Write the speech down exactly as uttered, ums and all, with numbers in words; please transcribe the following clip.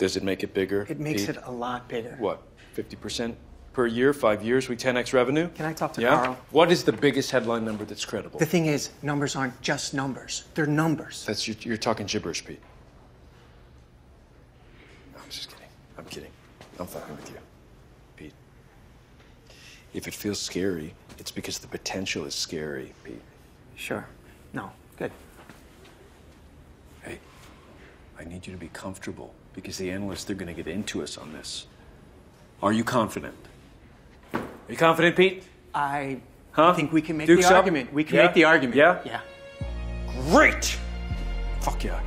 Does it make it bigger? It makes Eight? it a lot bigger. What, fifty percent per year, five years, we ten X revenue? Can I talk to yeah? Carl? What is the biggest headline number that's credible? The thing is, numbers aren't just numbers. They're numbers. That's You're, you're talking gibberish, Pete. No, I'm just kidding. I'm kidding. I'm fucking with you, Pete. If it feels scary, it's because the potential is scary, Pete. Sure. No. Good. Hey, I need you to be comfortable because the analysts, they're going to get into us on this. Are you confident? Are you confident, Pete? I huh? think we can make Duke's the argument. Up? We can yeah? make the argument. Yeah? Yeah. Great! Fuck yeah.